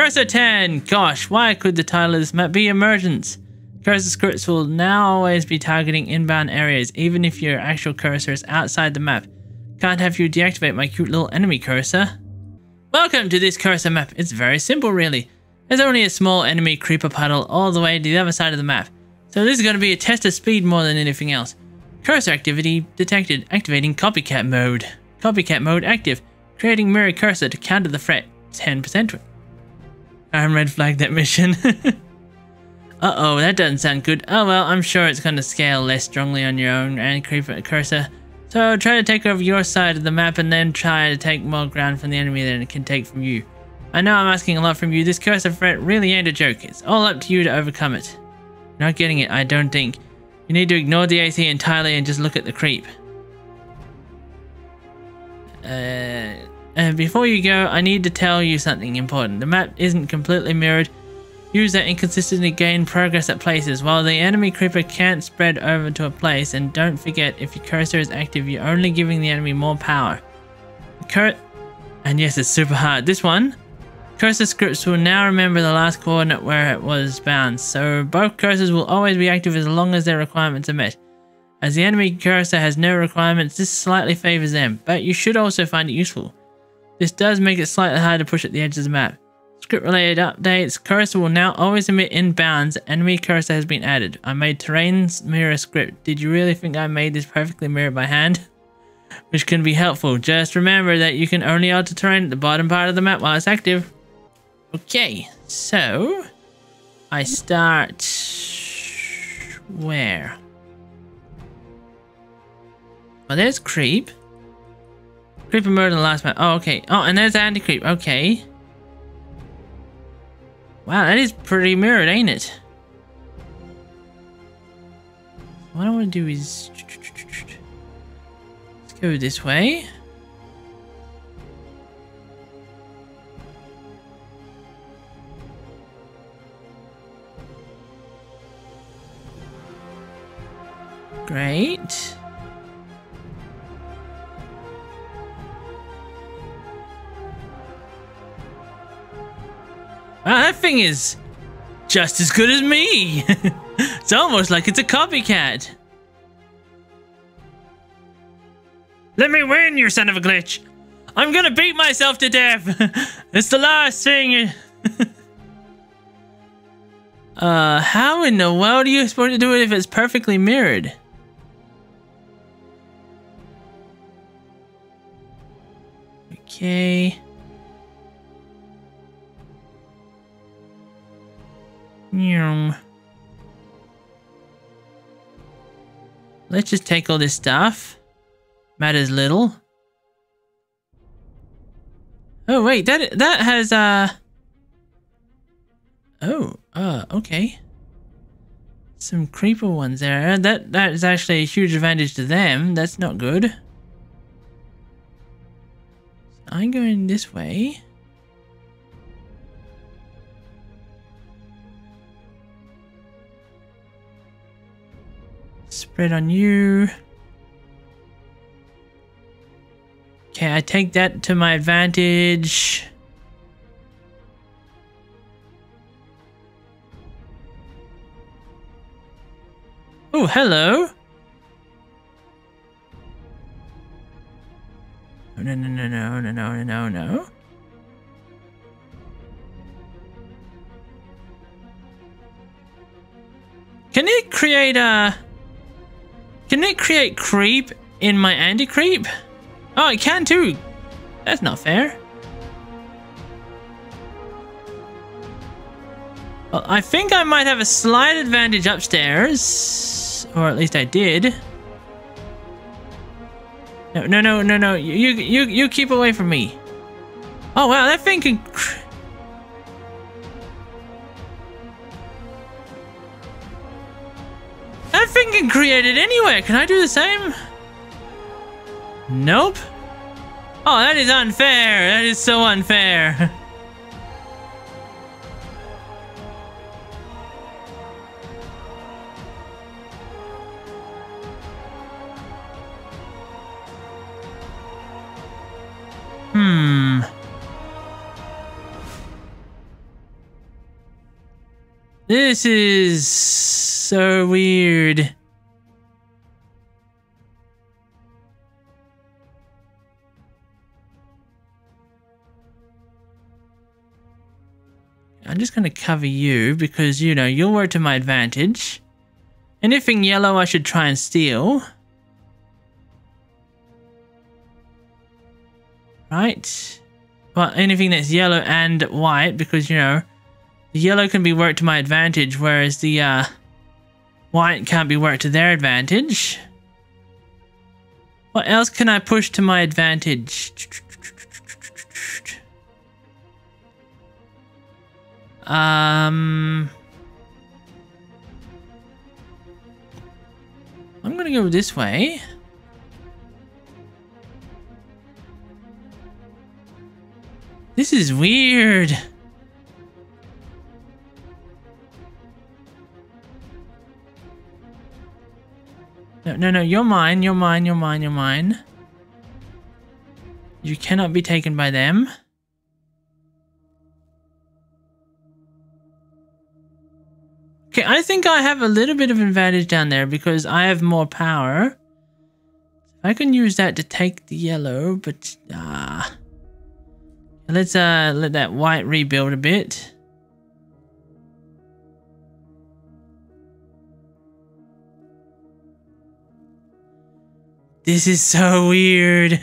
Cursor-10! Gosh, why could the title of this map be Emergence? Cursor scripts will now always be targeting inbound areas, even if your actual cursor is outside the map. Can't have you deactivate my cute little enemy cursor. Welcome to this cursor map. It's very simple, really. There's only a small enemy creeper puddle all the way to the other side of the map. So this is going to be a test of speed more than anything else. Cursor activity detected. Activating copycat mode. Copycat mode active. Creating mirror cursor to counter the threat. 10% to it. I red flagged that mission. Uh-oh, that doesn't sound good. Oh well, I'm sure it's going to scale less strongly on your own and creeper cursor. So try to take over your side of the map and then try to take more ground from the enemy than it can take from you. I know I'm asking a lot from you. This cursor threat really ain't a joke. It's all up to you to overcome it. Not getting it, I don't think. You need to ignore the AC entirely and just look at the creep. Before you go, I need to tell you something important. The map isn't completely mirrored. Use that inconsistency to gain progress at places. While the enemy creeper can't spread over to a place, and don't forget, if your cursor is active, you're only giving the enemy more power. And yes, it's super hard. This one. Cursor scripts will now remember the last coordinate where it was bound, so both cursors will always be active as long as their requirements are met. As the enemy cursor has no requirements, this slightly favors them, but you should also find it useful. This does make it slightly hard to push at the edge of the map. Script related updates. Cursor will now always emit inbounds. Enemy cursor has been added. I made terrain's mirror script. Did you really think I made this perfectly mirror by hand? Which can be helpful. Just remember that you can only alter terrain at the bottom part of the map while it's active. Okay, so I start where? Oh, there's creep. Creeper murder the last map. Oh, okay. Oh, and there's anti-creep. Okay. Wow, that is pretty mirrored, ain't it? What I want to do is let's go this way. Great. Wow, that thing is just as good as me. It's almost like it's a copycat. Let me win, you son of a glitch. I'm gonna beat myself to death. It's the last thing. How in the world are you supposed to do it if it's perfectly mirrored? Okay. Let's just take all this stuff. Matters little. Oh wait, that has okay. Some creeper ones there. That is actually a huge advantage to them. That's not good. So I'm going this way. Spread on you. Okay, I take that to my advantage. Oh, hello. Oh, no. Can it create creep in my anti-creep? Oh, it can too. That's not fair. Well, I think I might have a slight advantage upstairs, or at least I did. No. You keep away from me. Oh wow, that thing can. That thing can create it anywhere. Can I do the same? Nope. Oh, that is unfair. That is so unfair. This is so weird. I'm just going to cover you because, you know, you'll work to my advantage. Anything yellow I should try and steal. Right? But anything that's yellow and white, because, you know, the yellow can be worked to my advantage, whereas the white can't be worked to their advantage. What else can I push to my advantage? I'm gonna go this way. This is weird. No, no, no, you're mine, you're mine, you're mine, you're mine. You cannot be taken by them. Okay, I think I have a little bit of advantage down there because I have more power. I can use that to take the yellow, but let's let that white rebuild a bit. This is so weird.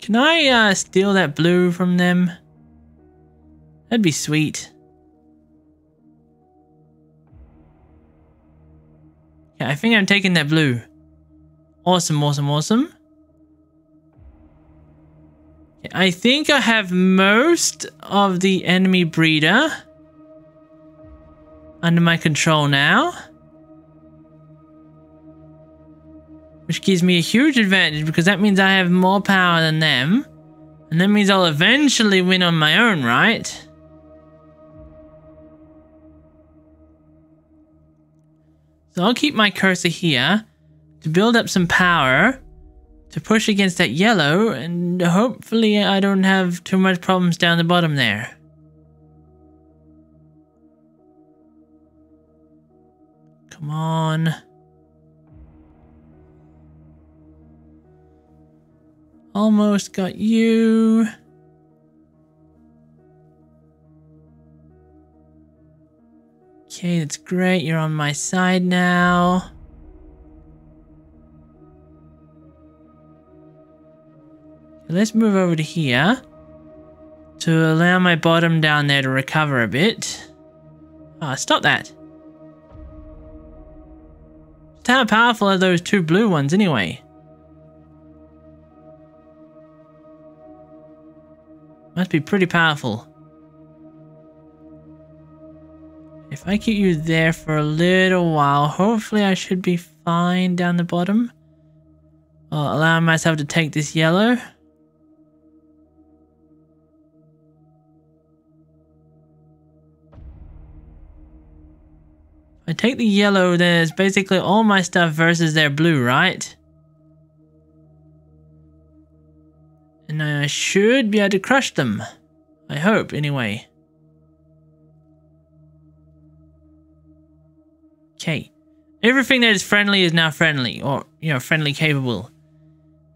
Can I steal that blue from them? That'd be sweet. Yeah, I think I'm taking that blue. Awesome, awesome, awesome. Yeah, I think I have most of the enemy breeder under my control now, which gives me a huge advantage because that means I have more power than them. And that means I'll eventually win on my own, right? So I'll keep my cursor here to build up some power to push against that yellow, and hopefully I don't have too much problems down the bottom there. Come on. Almost got you. Okay, that's great. You're on my side now. Let's move over to here to allow my bottom down there to recover a bit. Ah, stop that. Just how powerful are those two blue ones anyway? Must be pretty powerful. If I keep you there for a little while, hopefully I should be fine down the bottom. I'll allow myself to take this yellow. If I take the yellow, then it's basically all my stuff versus their blue, right? And I should be able to crush them. I hope, anyway. Okay. Everything that is friendly is now friendly. Or, you know, friendly capable.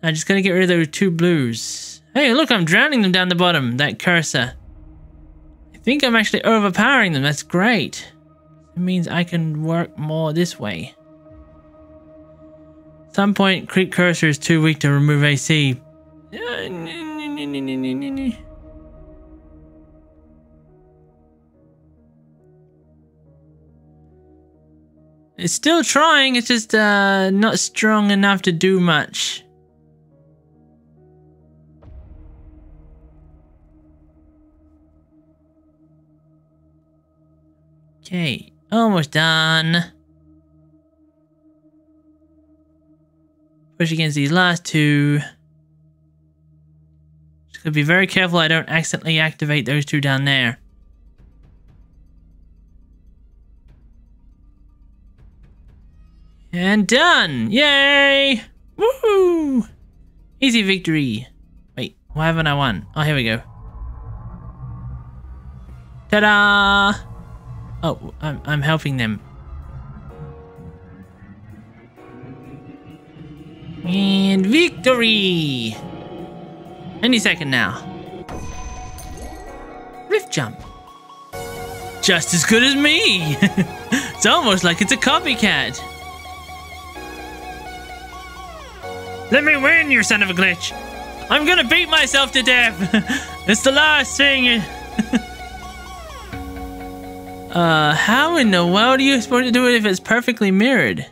I'm just gonna get rid of those two blues. Hey, look, I'm drowning them down the bottom, that cursor. I think I'm actually overpowering them. That's great. It means I can work more this way. At some point, creep cursor is too weak to remove AC. It's still trying, it's just not strong enough to do much. Okay, almost done. Push against these last two. So be very careful I don't accidentally activate those two down there. And done! Yay! Woohoo! Easy victory. Wait, Why haven't I won? Oh, here we go. Ta-da! Oh, I'm helping them. And victory! Any second now. Rift jump. Just as good as me! It's almost like it's a copycat. Let me win, you son of a glitch! I'm gonna beat myself to death! It's the last thing! How in the world are you supposed to do it if it's perfectly mirrored?